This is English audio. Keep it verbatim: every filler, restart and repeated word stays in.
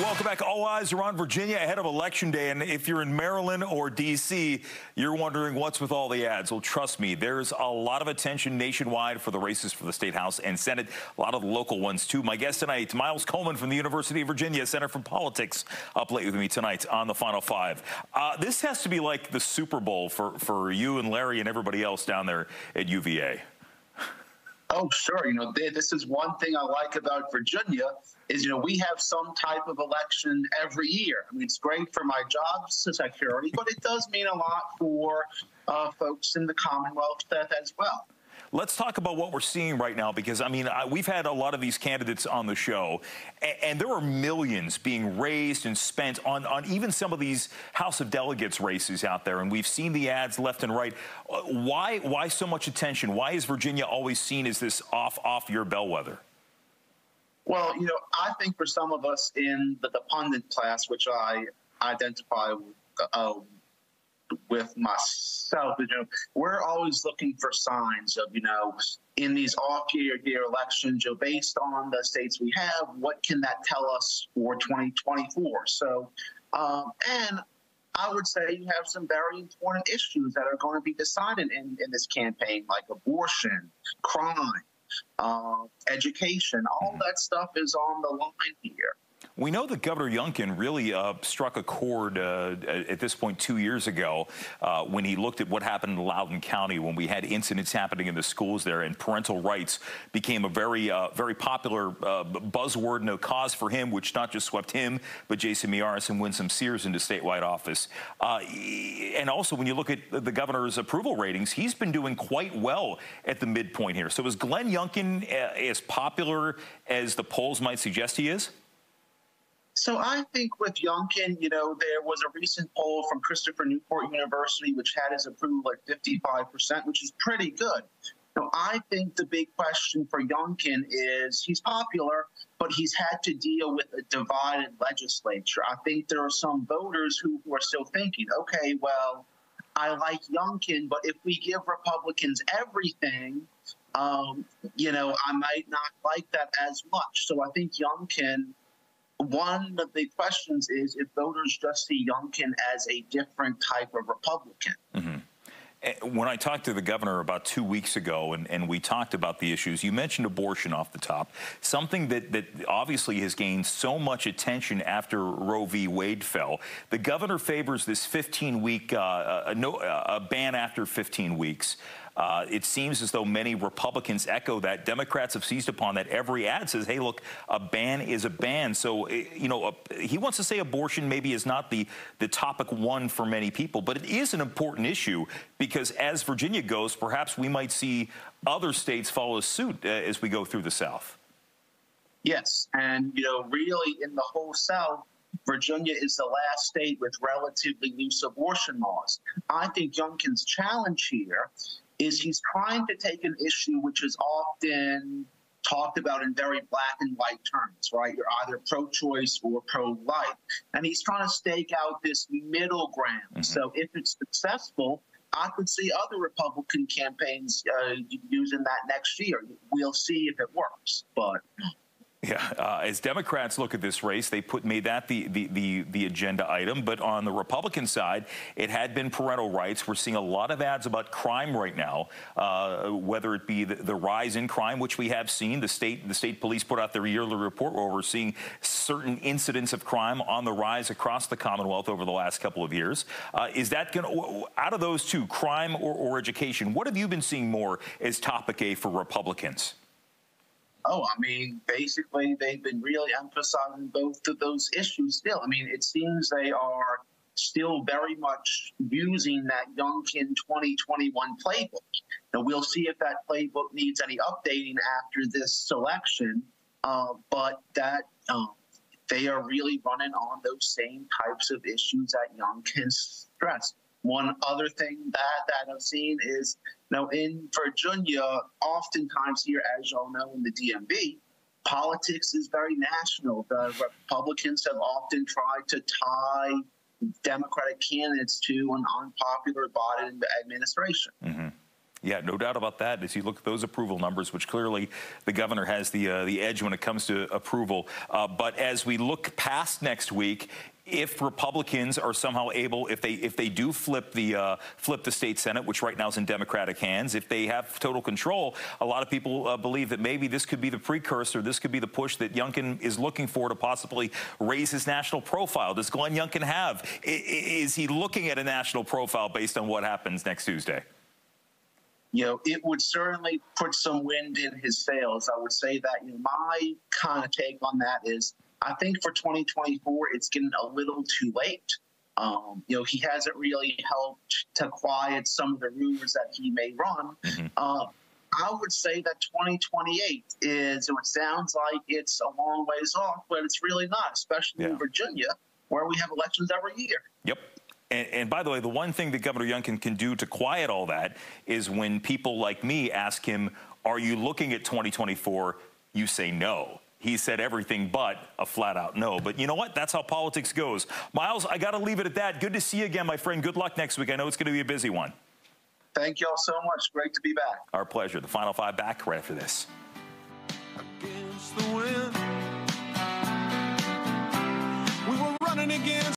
Welcome back. All eyes are on Virginia ahead of Election Day, and if you're in Maryland or D C, you're wondering what's with all the ads. Well, trust me, there's a lot of attention nationwide for the races for the State House and Senate, a lot of the local ones, too. My guest tonight is Miles Coleman from the University of Virginia Center for Politics, up late with me tonight on the Final Five. Uh, this has to be like the Super Bowl for, for you and Larry and everybody else down there at U V A. Oh, sure. You know, they, this is one thing I like about Virginia is, you know, we have some type of election every year. I mean, it's great for my job security, but it does mean a lot for uh, folks in the Commonwealth that, as well. Let's talk about what we're seeing right now, because, I mean, I, we've had a lot of these candidates on the show, and, and there are millions being raised and spent on, on even some of these House of Delegates races out there, and we've seen the ads left and right. Why, why so much attention? Why is Virginia always seen as this off-off-year bellwether? Well, you know, I think for some of us in the, the pundit class, which I identify uh, with myself, you know, we're always looking for signs of, you know, in these off-year year elections, you know, based on the states we have, what can that tell us for twenty twenty-four? So, um, and I would say you have some very important issues that are going to be decided in, in this campaign, like abortion, crime, uh, education. All that stuff is on the line here. We know that Governor Youngkin really uh, struck a chord uh, at this point two years ago uh, when he looked at what happened in Loudoun County when we had incidents happening in the schools there, and parental rights became a very, uh, very popular uh, buzzword and a cause for him, which not just swept him, but Jason Meares and Winsome Sears into statewide office. Uh, and also, when you look at the governor's approval ratings, he's been doing quite well at the midpoint here. So is Glenn Youngkin as popular as the polls might suggest he is? So I think with Youngkin, you know, there was a recent poll from Christopher Newport University, which had his approval at fifty-five percent, which is pretty good. So I think the big question for Youngkin is he's popular, but he's had to deal with a divided legislature. I think there are some voters who, who are still thinking, okay, well, I like Youngkin, but if we give Republicans everything, um, you know, I might not like that as much. So I think Youngkin... One of the questions is if voters just see Youngkin as a different type of Republican. Mm-hmm. When I talked to the governor about two weeks ago and, and we talked about the issues, you mentioned abortion off the top, something that, that obviously has gained so much attention after Roe v. Wade fell. The governor favors this fifteen-week, uh, a, no, a ban after fifteen weeks. Uh, it seems as though many Republicans echo that. Democrats have seized upon that. Every ad says, hey, look, a ban is a ban. So, you know, a, he wants to say abortion maybe is not the, the topic one for many people, but it is an important issue because as Virginia goes, perhaps we might see other states follow suit uh, as we go through the South. Yes. And, you know, really in the whole South, Virginia is the last state with relatively loose abortion laws. I think Youngkin's challenge here is he's trying to take an issue which is often talked about in very black and white terms, right? You're either pro-choice or pro-life. And he's trying to stake out this middle ground. Mm-hmm. So if it's successful, I could see other Republican campaigns uh, using that next year. We'll see if it works, but... Yeah, uh, as Democrats look at this race, they put made that the, the, the, the agenda item. But on the Republican side, it had been parental rights. We're seeing a lot of ads about crime right now, uh, whether it be the, the rise in crime, which we have seen. The state, the state police put out their yearly report where we're seeing certain incidents of crime on the rise across the Commonwealth over the last couple of years. Uh, is that going to, out of those two, crime or, or education, what have you been seeing more as topic A for Republicans? Oh, I mean, basically, they've been really emphasizing both of those issues still. I mean, it seems they are still very much using that Youngkin twenty twenty-one playbook. Now, we'll see if that playbook needs any updating after this election, uh, but that um, they are really running on those same types of issues that Youngkin stressed. One other thing that, that I've seen is, now in Virginia, oftentimes here, as y'all know, in the D M V, politics is very national. The Republicans have often tried to tie Democratic candidates to an unpopular body in the administration. Mm-hmm. Yeah, no doubt about that. As you look at those approval numbers, which clearly the governor has the uh, the edge when it comes to approval. Uh, but as we look past next week, if Republicans are somehow able, if they if they do flip the uh, flip the state Senate, which right now is in Democratic hands, if they have total control, a lot of people uh, believe that maybe this could be the precursor, this could be the push that Youngkin is looking for to possibly raise his national profile. Does Glenn Youngkin have? Is he looking at a national profile based on what happens next Tuesday? You know, it would certainly put some wind in his sails. I would say that, you know, my kind of take on that is I think for twenty twenty-four, it's getting a little too late. Um, you know, he hasn't really helped to quiet some of the rumors that he may run. Mm-hmm. uh, I would say that twenty twenty-eight is, it sounds like it's a long ways off, but it's really not, especially yeah. in Virginia, where we have elections every year. Yep. And, and by the way, the one thing that Governor Youngkin can do to quiet all that is when people like me ask him, are you looking at twenty twenty-four? You say no. He said everything but a flat-out no. But you know what? That's how politics goes. Miles, I got to leave it at that. Good to see you again, my friend. Good luck next week. I know it's going to be a busy one. Thank you all so much. Great to be back. Our pleasure. The Final Five back right after this.